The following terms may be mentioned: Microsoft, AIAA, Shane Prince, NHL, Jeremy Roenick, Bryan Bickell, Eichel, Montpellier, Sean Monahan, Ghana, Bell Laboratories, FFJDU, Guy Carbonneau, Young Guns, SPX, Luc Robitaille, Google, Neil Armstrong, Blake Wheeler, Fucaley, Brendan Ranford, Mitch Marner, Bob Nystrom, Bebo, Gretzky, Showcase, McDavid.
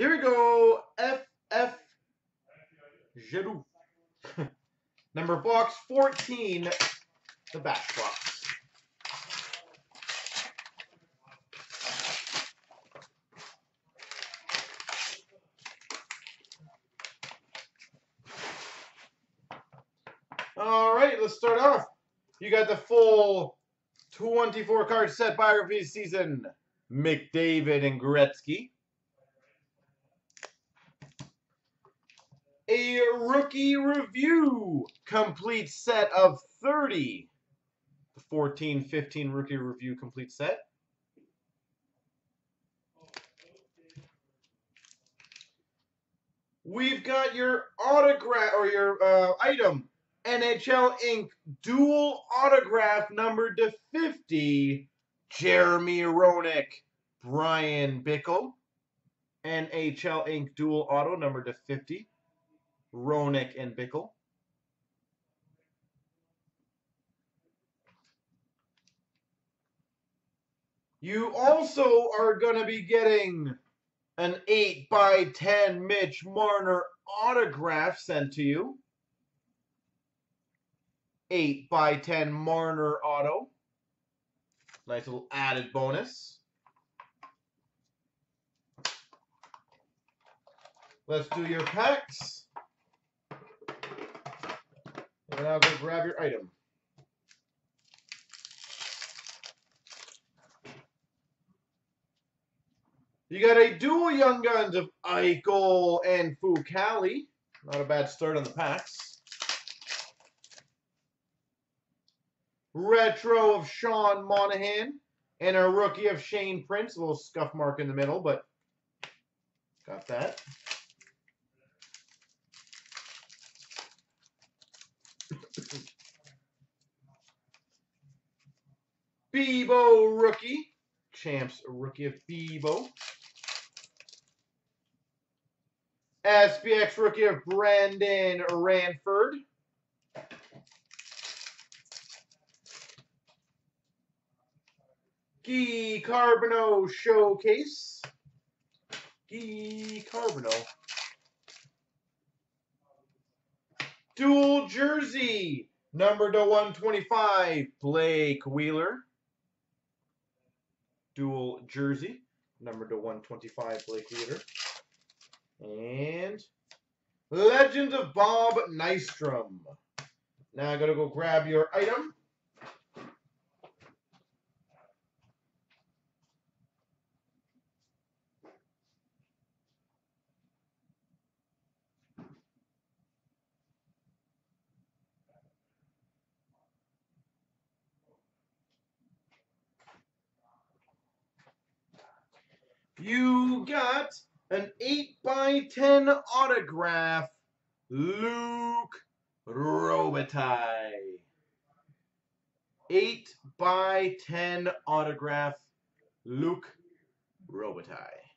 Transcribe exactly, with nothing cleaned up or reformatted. Here we go. F F J D U. Number box fourteen. The back box. All right, let's start off. You got the full twenty-four card set biography season, McDavid and Gretzky. A rookie review complete set of thirty. The fourteen fifteen rookie review complete set. We've got your autograph or your uh, item. N H L Incorporated dual autograph numbered to fifty, Jeremy Roenick, Bryan Bickell. N H L Incorporated dual auto numbered to fifty, Roenick and Bickell. You also are going to be getting an eight by ten Mitch Marner autograph sent to you. eight by ten Marner auto. Nice little added bonus. Let's do your packs. And I'll go grab your item. You got a dual Young Guns of Eichel and Fucaley. Not a bad start on the packs. Retro of Sean Monahan and a rookie of Shane Prince. A little scuff mark in the middle, but got that. Bebo rookie. Champs rookie of Bebo. S P X rookie of Brendan Ranford. Guy Carbonneau Showcase. Guy Carbonneau. Dual jersey, number to one twenty-five, Blake Wheeler. Dual jersey, number to one twenty-five, Blake Wheeler. And Legends of Bob Nystrom. Now I gotta go grab your item. You got an eight by ten autograph, Luc Robitaille. eight by ten autograph, Luc Robitaille.